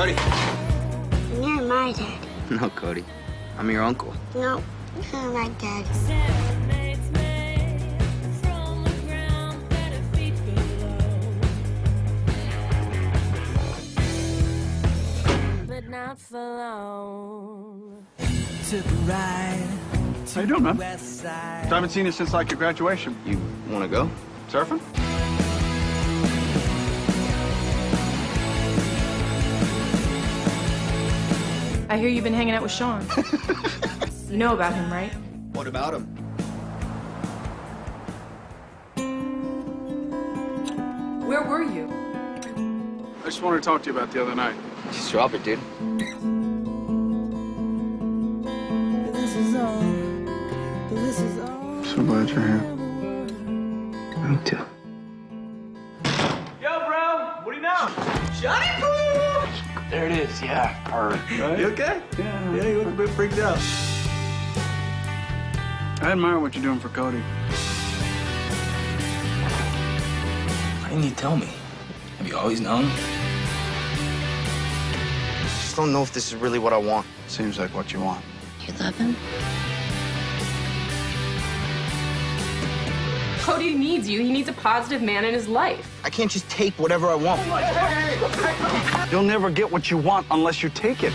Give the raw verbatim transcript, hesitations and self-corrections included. Cody. You're my daddy. No, Cody. I'm your uncle. No, you sound like daddy. But not for long. Took a ride. How you doing, man? I haven't seen you since, like, your graduation. You want to go? Surfing? I hear you've been hanging out with Sean. You know about him, right? What about him? Where were you? I just wanted to talk to you about the other night. Just drop it, dude. This is all. This is all. So glad you're here. Me too. Yo, bro! What do you know? Johnny Pooh! There it is, yeah. Purr. Right? You okay? Yeah. Yeah, you look a bit freaked out. I admire what you're doing for Cody. Why didn't you tell me? Have you always known? I just don't know if this is really what I want. Seems like what you want. You love him? Cody needs you. He needs a positive man in his life. I can't just take whatever I want. You'll never get what you want unless you take it.